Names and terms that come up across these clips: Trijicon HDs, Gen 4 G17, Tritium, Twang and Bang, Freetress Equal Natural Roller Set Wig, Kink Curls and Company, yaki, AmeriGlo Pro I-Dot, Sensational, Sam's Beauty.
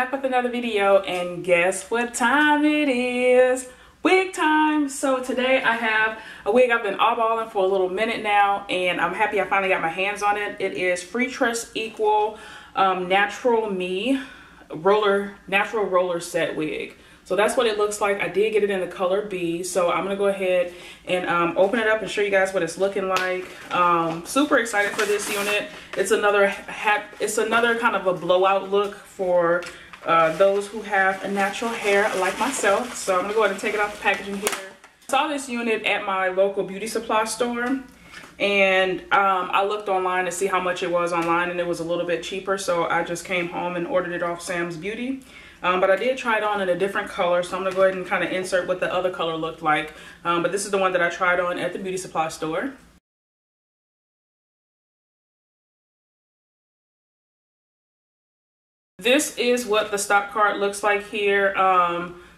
back with another video, and guess what time it is? Wig time! So today I have a wig I've been eyeballing for a little minute now, and I'm happy I finally got my hands on it. It is Freetress Equal Natural Roller Set Wig. So that's what it looks like. I did get it in the color B, so I'm gonna go ahead and open it up and show you guys what it's looking like. Super excited for this unit. It's another kind of a blowout look for those who have a natural hair like myself. So I'm gonna go ahead and take it off the packaging here. I saw this unit at my local beauty supply store, and I looked online to see how much it was online, and it was a little bit cheaper, so I just came home and ordered it off Sam's Beauty. But I did try it on in a different color, so I'm gonna go ahead and kind of insert what the other color looked like. But this is the one that I tried on at the beauty supply store. This is what the stock card looks like here.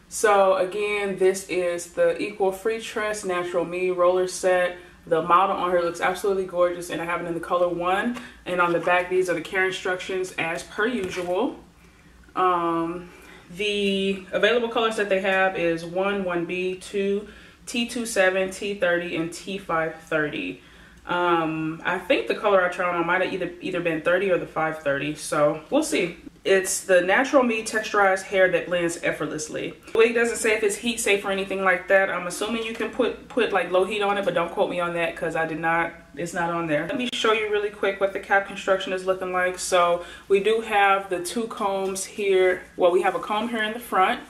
So again, this is the Equal Freetress Natural Me Roller Set. The model on her looks absolutely gorgeous, and I have it in the color 1. And on the back, these are the care instructions as per usual. The available colors that they have is 1, 1B, 2, T27, T30, and T530. I think the color I tried on might have either been 30 or the 530, so we'll see. It's the Natural Me texturized hair that blends effortlessly. The wig doesn't say if it's heat safe or anything like that. I'm assuming you can put like low heat on it, but don't quote me on that because I did not, it's not on there. Let me show you really quick what the cap construction is looking like. So we do have the two combs here. Well, we have a comb here in the front.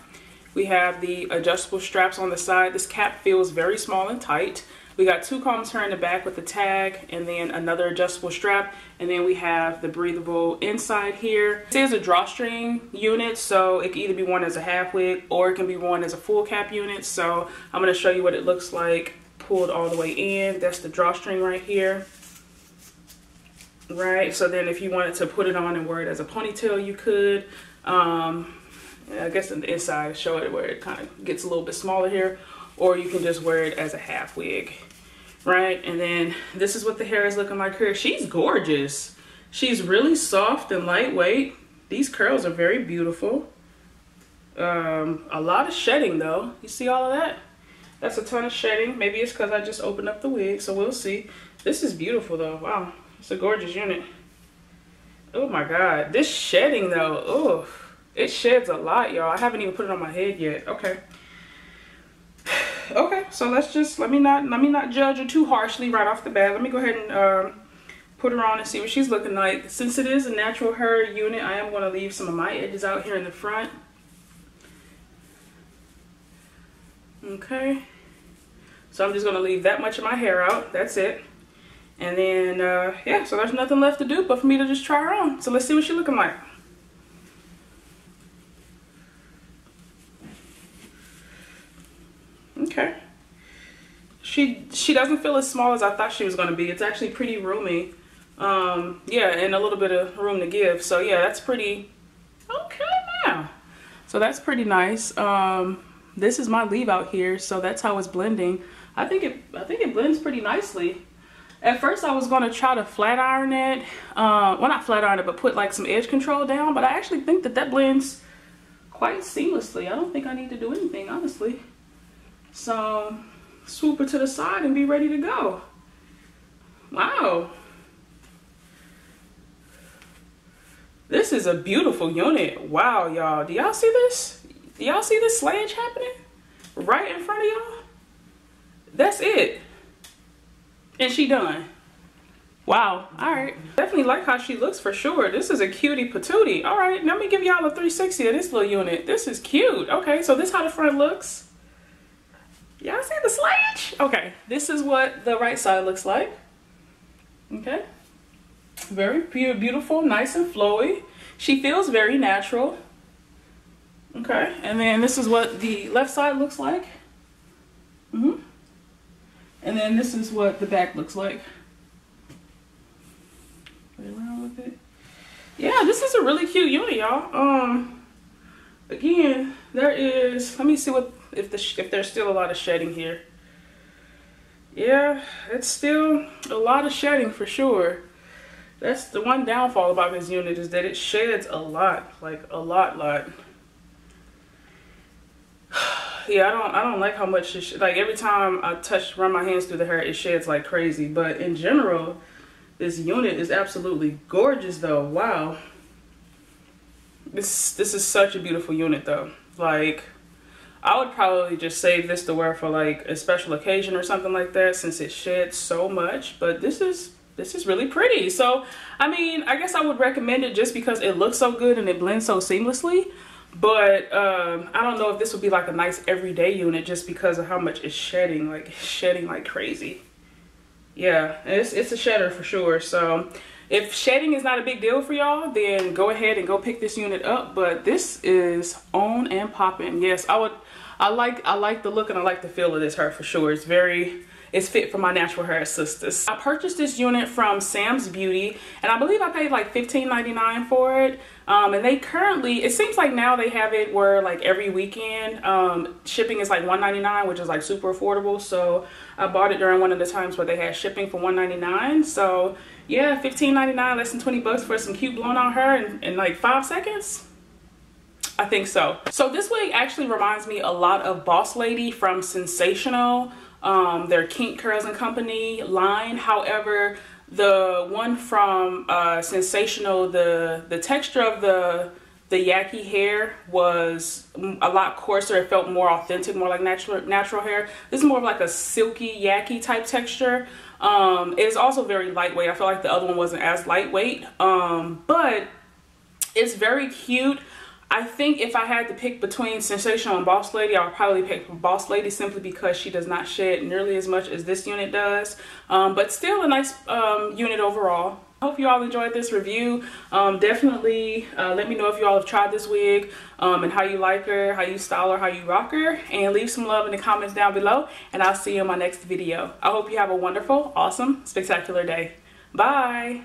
We have the adjustable straps on the side. This cap feels very small and tight. We got two combs here in the back with the tag, and then another adjustable strap, and then we have the breathable inside here. This is a drawstring unit, so it can either be worn as a half wig or it can be worn as a full cap unit. So I'm going to show you what it looks like pulled all the way in. That's the drawstring right here. Right, so then if you wanted to put it on and wear it as a ponytail, you could. I guess on the inside, show it where it kind of gets a little bit smaller here. Or you can just wear it as a half wig, right? And then this is what the hair is looking like here. She's gorgeous. She's really soft and lightweight. These curls are very beautiful. A lot of shedding though. You see all of that? That's a ton of shedding. Maybe it's because I just opened up the wig, so we'll see. This is beautiful though. Wow, it's a gorgeous unit. Oh my God, this shedding though. Oh, it sheds a lot, y'all. I haven't even put it on my head yet. Okay. Okay, so let me not judge her too harshly right off the bat. Let me go ahead and put her on and see what she's looking like. Since it is a natural hair unit, I am going to leave some of my edges out here in the front. Okay, so I'm just going to leave that much of my hair out. That's it. And then yeah, so there's nothing left to do but for me to just try her on. So let's see what she's looking like. Okay, she doesn't feel as small as I thought she was going to be. It's actually pretty roomy, yeah, and a little bit of room to give. So yeah, that's pretty okay now. So that's pretty nice. This is my leave out here, so that's how it's blending. I think it blends pretty nicely. At first I was going to try to flat iron it, well, not flat iron it, but put like some edge control down, but I actually think that blends quite seamlessly. I don't think I need to do anything, honestly. So swoop her to the side and be ready to go. Wow. This is a beautiful unit. Wow, y'all. Do y'all see this? Do y'all see this sledge happening? Right in front of y'all? That's it. And she done. Wow. All right. Definitely like how she looks for sure. This is a cutie patootie. All right. Let me give y'all a 360 of this little unit. This is cute. Okay. So this is how the front looks. Y'all see the sledge? Okay, this is what the right side looks like. Okay, very pure, beautiful, nice and flowy. She feels very natural. Okay, and then this is what the left side looks like. And then this is what the back looks like. Play around with it. Yeah, this is a really cute unit, y'all. Again, there is. Let me see what. If there's still a lot of shedding here. Yeah, it's still a lot of shedding for sure. That's the one downfall about this unit, is that it sheds a lot, like a lot. Yeah, I don't like how much it like every time I run my hands through the hair, it sheds like crazy. But in general, this unit is absolutely gorgeous though. Wow. This is such a beautiful unit though. Like, I would probably just save this to wear for like a special occasion or something like that, since it sheds so much. But this is really pretty. So, I mean, I guess I would recommend it just because it looks so good and it blends so seamlessly. But I don't know if this would be like a nice everyday unit just because of how much it's shedding. Like, it's shedding like crazy. Yeah, it's a shedder for sure. So if shedding is not a big deal for y'all, then go ahead and go pick this unit up. But this is on and popping. Yes, I like the look and I like the feel of this hair for sure. It's very, it's fit for my natural hair sisters. I purchased this unit from Sam's Beauty and I believe I paid like $15.99 for it. And they currently, it seems like now they have it where like every weekend shipping is like $1.99, which is like super affordable. So I bought it during one of the times where they had shipping for $1.99. So yeah, $15.99, less than 20 bucks for some cute blown out hair in like 5 seconds. I think so. So this wig actually reminds me a lot of Boss Lady from Sensational, their Kink Curls and Company line. However, the one from Sensational, the texture of the yaki hair was a lot coarser. It felt more authentic, more like natural hair. This is more of like a silky yaki type texture. It's also very lightweight. I feel like the other one wasn't as lightweight, but it's very cute. I think if I had to pick between Sensational and Boss Lady, I would probably pick Boss Lady simply because she does not shed nearly as much as this unit does. But still a nice unit overall. I hope you all enjoyed this review. Definitely let me know if you all have tried this wig and how you like her, how you style her, how you rock her. And leave some love in the comments down below. And I'll see you in my next video. I hope you have a wonderful, awesome, spectacular day. Bye.